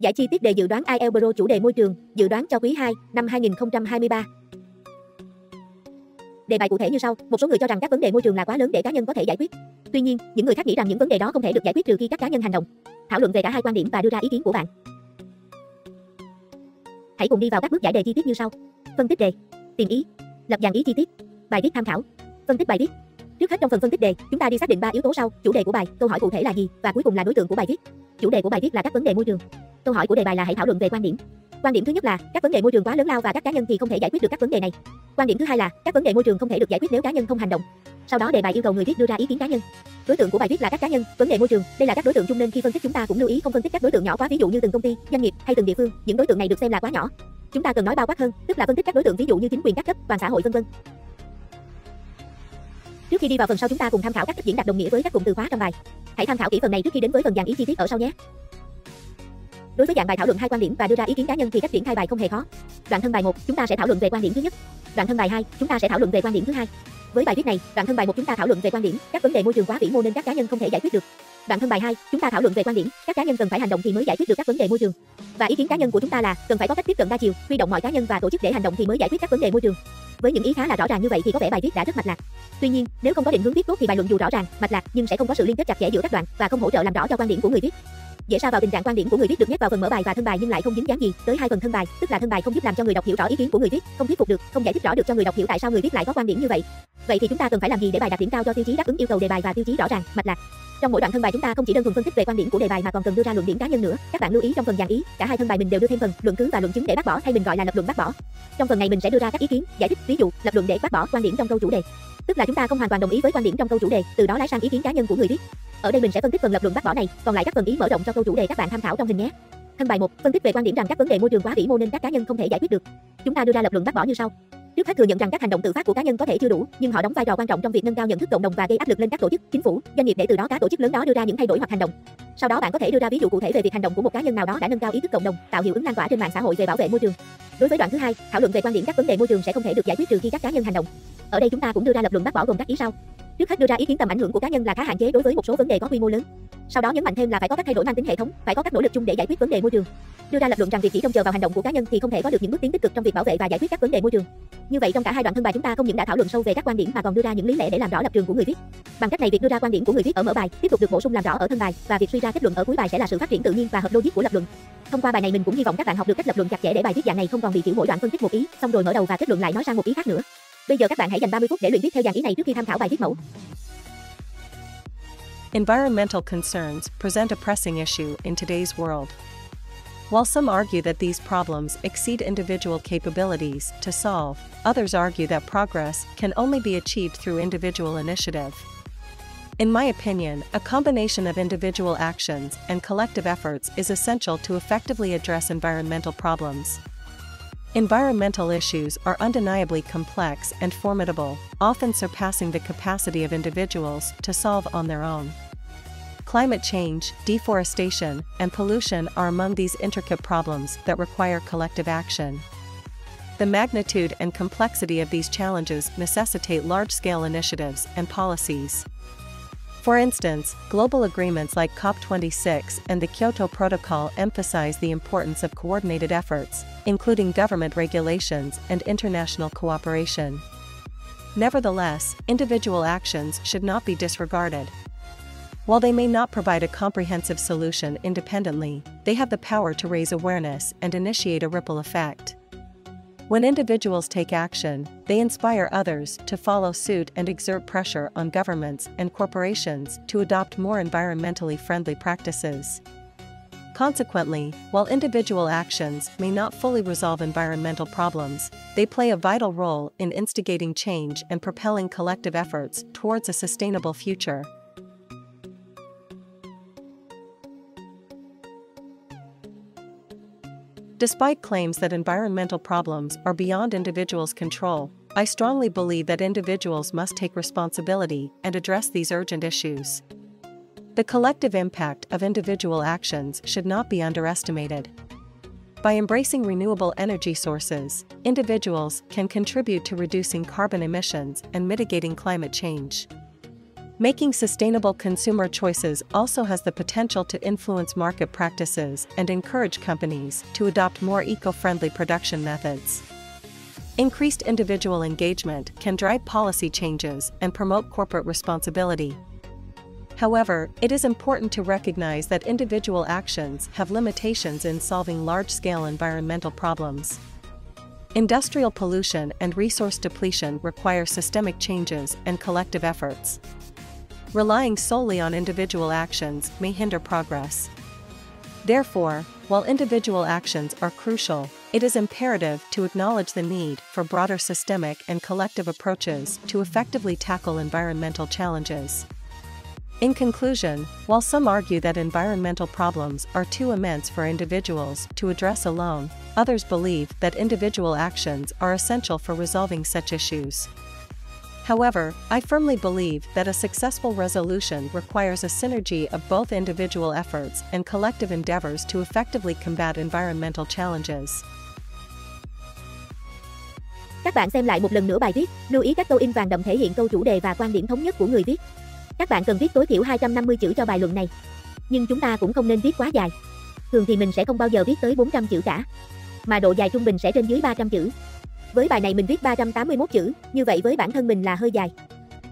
Giải chi tiết đề dự đoán IELTS Pro chủ đề môi trường, dự đoán cho quý 2 năm 2023. Đề bài cụ thể như sau. Một số người cho rằng các vấn đề môi trường là quá lớn để cá nhân có thể giải quyết. Tuy nhiên, những người khác nghĩ rằng những vấn đề đó không thể được giải quyết trừ khi các cá nhân hành động. Thảo luận về cả hai quan điểm và đưa ra ý kiến của bạn. Hãy cùng đi vào các bước giải đề chi tiết như sau. Phân tích đề, tìm ý, lập dàn ý chi tiết, bài viết tham khảo, phân tích bài viết. Trước hết, trong phần phân tích đề, chúng ta đi xác định 3 yếu tố sau: chủ đề của bài, câu hỏi cụ thể là gì và cuối cùng là đối tượng của bài viết. Chủ đề của bài viết là các vấn đề môi trường. Câu hỏi của đề bài là hãy thảo luận về quan điểm. Quan điểm thứ nhất là các vấn đề môi trường quá lớn lao và các cá nhân thì không thể giải quyết được các vấn đề này. Quan điểm thứ hai là các vấn đề môi trường không thể được giải quyết nếu cá nhân không hành động. Sau đó đề bài yêu cầu người viết đưa ra ý kiến cá nhân. Đối tượng của bài viết là các cá nhân, vấn đề môi trường, đây là các đối tượng chung nên khi phân tích chúng ta cũng lưu ý không phân tích các đối tượng nhỏ quá, ví dụ như từng công ty, doanh nghiệp hay từng địa phương, những đối tượng này được xem là quá nhỏ. Chúng ta cần nói bao quát hơn, tức là phân tích các đối tượng ví dụ như chính quyền các cấp, toàn xã hội vân vân. Trước khi đi vào phần sau, chúng ta cùng tham khảo các cách diễn đạt đồng nghĩa với các cụm từ khóa trong bài. Hãy tham khảo kỹ phần này trước khi đến với phần dàn ý chi tiết ở sau nhé. Đối với dạng bài thảo luận hai quan điểm và đưa ra ý kiến cá nhân thì cách triển khai bài không hề khó. Đoạn thân bài 1, chúng ta sẽ thảo luận về quan điểm thứ nhất. Đoạn thân bài 2, chúng ta sẽ thảo luận về quan điểm thứ hai. Với bài viết này, đoạn thân bài 1 chúng ta thảo luận về quan điểm các vấn đề môi trường quá vĩ mô nên các cá nhân không thể giải quyết được. Đoạn thân bài 2, chúng ta thảo luận về quan điểm các cá nhân cần phải hành động thì mới giải quyết được các vấn đề môi trường. Và ý kiến cá nhân của chúng ta là cần phải có cách tiếp cận đa chiều, huy động mọi cá nhân và tổ chức để hành động thì mới giải quyết các vấn đề môi trường. Với những ý khá là rõ ràng như vậy thì có vẻ bài viết đã rất mạch lạc. Tuy nhiên, nếu không có định hướng viết tốt thì bài luận dù rõ ràng, mạch lạc nhưng sẽ không có sự liên kết chặt chẽ giữa các đoạn và không hỗ trợ làm rõ cho quan điểm của người viết. Dễ sa vào tình trạng quan điểm của người viết được nhét vào phần mở bài và thân bài nhưng lại không dính dáng gì tới hai phần thân bài, tức là thân bài không giúp làm cho người đọc hiểu rõ ý kiến của người viết, không thuyết phục được, không giải thích rõ được cho người đọc hiểu tại sao người viết lại có quan điểm như vậy. Vậy thì chúng ta cần phải làm gì để bài đạt điểm cao cho tiêu chí đáp ứng yêu cầu đề bài và tiêu chí rõ ràng, mạch lạc? Trong mỗi đoạn thân bài chúng ta không chỉ đơn thuần phân tích về quan điểm của đề bài mà còn cần đưa ra luận điểm cá nhân nữa. Các bạn lưu ý trong phần dàn ý, cả hai thân bài mình đều đưa thêm phần luận cứ và luận chứng để bác bỏ, hay mình gọi là lập luận bác bỏ. Trong phần này mình sẽ đưa ra các ý kiến, giải thích, ví dụ, lập luận để bác bỏ quan điểm trong câu chủ đề. Tức là chúng ta không hoàn toàn đồng ý với quan điểm trong câu chủ đề, từ đó lái sang ý kiến cá nhân của người viết. Ở đây mình sẽ phân tích phần lập luận bác bỏ này, còn lại các phần ý mở rộng cho câu chủ đề các bạn tham khảo trong hình nhé. Thân bài 1, phân tích về quan điểm rằng các vấn đề môi trường quá vĩ mô nên các cá nhân không thể giải quyết được. Chúng ta đưa ra lập luận bác bỏ như sau. Trước hết thừa nhận rằng các hành động tự phát của cá nhân có thể chưa đủ, nhưng họ đóng vai trò quan trọng trong việc nâng cao nhận thức cộng đồng và gây áp lực lên các tổ chức, chính phủ, doanh nghiệp để từ đó các tổ chức lớn đó đưa ra những thay đổi hoặc hành động. Sau đó bạn có thể đưa ra ví dụ cụ thể về việc hành động của một cá nhân nào đó đã nâng cao ý thức cộng đồng, tạo hiệu ứng lan tỏa trên mạng xã hội về bảo vệ môi trường. Đối với đoạn thứ hai, thảo luận về quan điểm các vấn đề môi trường sẽ không thể được giải quyết trừ khi các cá nhân hành động. Ở đây chúng ta cũng đưa ra lập luận bác bỏ gồm các ý sau. Trước hết đưa ra ý kiến tầm ảnh hưởng của cá nhân là khá hạn chế đối với một số vấn đề có quy mô lớn. Sau đó nhấn mạnh thêm là phải có các thay đổi mang tính hệ thống, phải có các nỗ lực chung để giải quyết vấn đề môi trường. Đưa ra lập luận rằng việc chỉ trông chờ vào hành động của cá nhân thì không thể có được những bước tiến tích cực trong việc bảo vệ và giải quyết các vấn đề môi trường. Như vậy trong cả hai đoạn thân bài chúng ta không những đã thảo luận sâu về các quan điểm mà còn đưa ra những lý lẽ để làm rõ lập trường của người viết. Bằng cách này việc đưa ra quan điểm của người viết ở mở bài tiếp tục được bổ sung làm rõ ở thân bài và việc suy ra kết luận ở cuối bài sẽ là sự phát triển tự nhiên và hợp logic của lập luận. Thông qua bài này mình cũng hy vọng các bạn học được cách lập luận chặt chẽ để bài viết dạng này không còn bị kiểu mỗi đoạn phân tích một ý, xong rồi mở đầu và kết luận lại nói sang một ý khác nữa. Bây giờ các bạn hãy dành 30 phút để luyện viết theo dàn ý này trước khi tham khảo bài viết mẫu. Environmental concerns present a pressing issue in today's world. While some argue that these problems exceed individual capabilities to solve, others argue that progress can only be achieved through individual initiative. In my opinion, a combination of individual actions and collective efforts is essential to effectively address environmental problems. Environmental issues are undeniably complex and formidable, often surpassing the capacity of individuals to solve on their own. Climate change, deforestation, and pollution are among these intricate problems that require collective action. The magnitude and complexity of these challenges necessitate large-scale initiatives and policies. For instance, global agreements like COP26 and the Kyoto Protocol emphasize the importance of coordinated efforts, including government regulations and international cooperation. Nevertheless, individual actions should not be disregarded. While they may not provide a comprehensive solution independently, they have the power to raise awareness and initiate a ripple effect. When individuals take action, they inspire others to follow suit and exert pressure on governments and corporations to adopt more environmentally friendly practices. Consequently, while individual actions may not fully resolve environmental problems, they play a vital role in instigating change and propelling collective efforts towards a sustainable future. Despite claims that environmental problems are beyond individuals' control, I strongly believe that individuals must take responsibility and address these urgent issues. The collective impact of individual actions should not be underestimated. By embracing renewable energy sources, individuals can contribute to reducing carbon emissions and mitigating climate change. Making sustainable consumer choices also has the potential to influence market practices and encourage companies to adopt more eco-friendly production methods. Increased individual engagement can drive policy changes and promote corporate responsibility. However, it is important to recognize that individual actions have limitations in solving large-scale environmental problems. Industrial pollution and resource depletion require systemic changes and collective efforts. Relying solely on individual actions may hinder progress. Therefore, while individual actions are crucial, it is imperative to acknowledge the need for broader systemic and collective approaches to effectively tackle environmental challenges. In conclusion, while some argue that environmental problems are too immense for individuals to address alone, others believe that individual actions are essential for resolving such issues. However, I firmly believe that a successful resolution requires a synergy of both individual efforts and collective endeavors to effectively combat environmental challenges. Các bạn xem lại một lần nữa bài viết, lưu ý các câu in vàng đậm thể hiện câu chủ đề và quan điểm thống nhất của người viết. Các bạn cần viết tối thiểu 250 chữ cho bài luận này. Nhưng chúng ta cũng không nên viết quá dài. Thường thì mình sẽ không bao giờ viết tới 400 chữ cả. Mà độ dài trung bình sẽ trên dưới 300 chữ. Với bài này mình viết 381 chữ, như vậy với bản thân mình là hơi dài.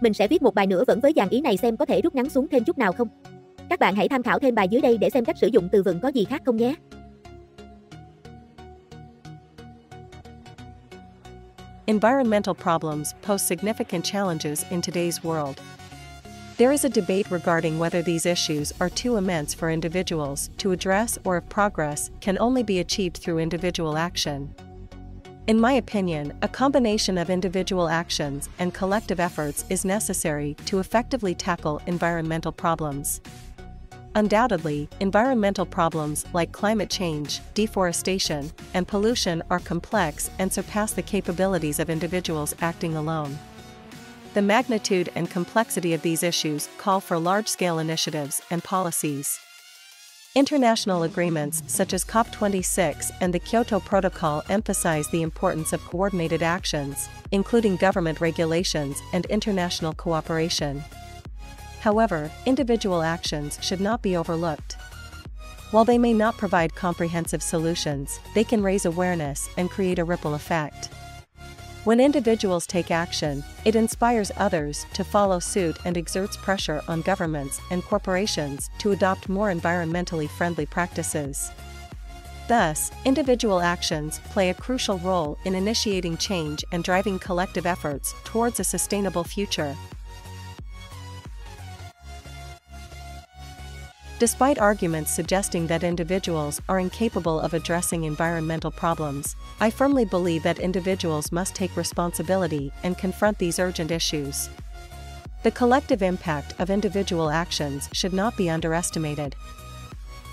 Mình sẽ viết một bài nữa vẫn với dàn ý này xem có thể rút ngắn xuống thêm chút nào không. Các bạn hãy tham khảo thêm bài dưới đây để xem cách sử dụng từ vựng có gì khác không nhé. Environmental problems pose significant challenges in today's world. There is a debate regarding whether these issues are too immense for individuals to address or if progress can only be achieved through individual action. In my opinion, a combination of individual actions and collective efforts is necessary to effectively tackle environmental problems. Undoubtedly, environmental problems like climate change, deforestation, and pollution are complex and surpass the capabilities of individuals acting alone. The magnitude and complexity of these issues call for large-scale initiatives and policies. International agreements such as COP26 and the Kyoto Protocol emphasize the importance of coordinated actions, including government regulations and international cooperation. However, individual actions should not be overlooked. While they may not provide comprehensive solutions, they can raise awareness and create a ripple effect. When individuals take action, it inspires others to follow suit and exerts pressure on governments and corporations to adopt more environmentally friendly practices. Thus, individual actions play a crucial role in initiating change and driving collective efforts towards a sustainable future. Despite arguments suggesting that individuals are incapable of addressing environmental problems, I firmly believe that individuals must take responsibility and confront these urgent issues. The collective impact of individual actions should not be underestimated.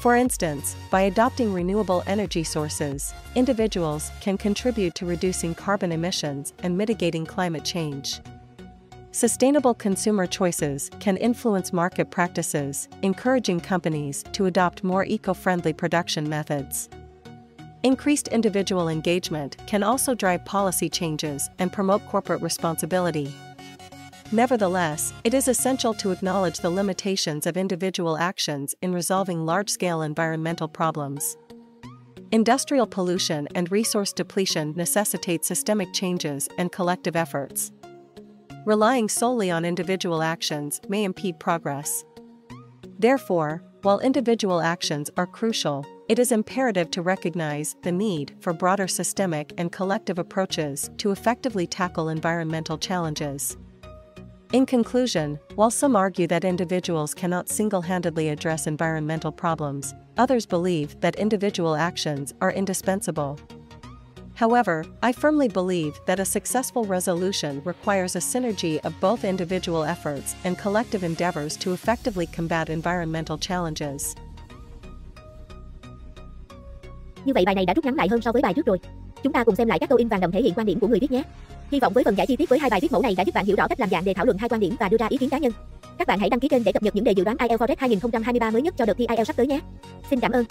For instance, by adopting renewable energy sources, individuals can contribute to reducing carbon emissions and mitigating climate change. Sustainable consumer choices can influence market practices, encouraging companies to adopt more eco-friendly production methods. Increased individual engagement can also drive policy changes and promote corporate responsibility. Nevertheless, it is essential to acknowledge the limitations of individual actions in resolving large-scale environmental problems. Industrial pollution and resource depletion necessitate systemic changes and collective efforts. Relying solely on individual actions may impede progress. Therefore, while individual actions are crucial, it is imperative to recognize the need for broader systemic and collective approaches to effectively tackle environmental challenges. In conclusion, while some argue that individuals cannot single-handedly address environmental problems, others believe that individual actions are indispensable. However, I firmly believe that a successful resolution requires a synergy of both individual efforts and collective endeavors to effectively combat environmental challenges. Như vậy bài này đã rút ngắn lại hơn so với bài trước rồi. Chúng ta cùng xem lại các câu in vàng đậm thể hiện quan điểm của người viết nhé. Hy vọng với phần giải chi tiết với hai bài viết mẫu này đã giúp bạn hiểu rõ cách làm dạng đề thảo luận hai quan điểm và đưa ra ý kiến cá nhân. Các bạn hãy đăng ký kênh để cập nhật những đề dự đoán IELTS 2023 mới nhất cho đợt thi IELTS sắp tới nhé. Xin cảm ơn.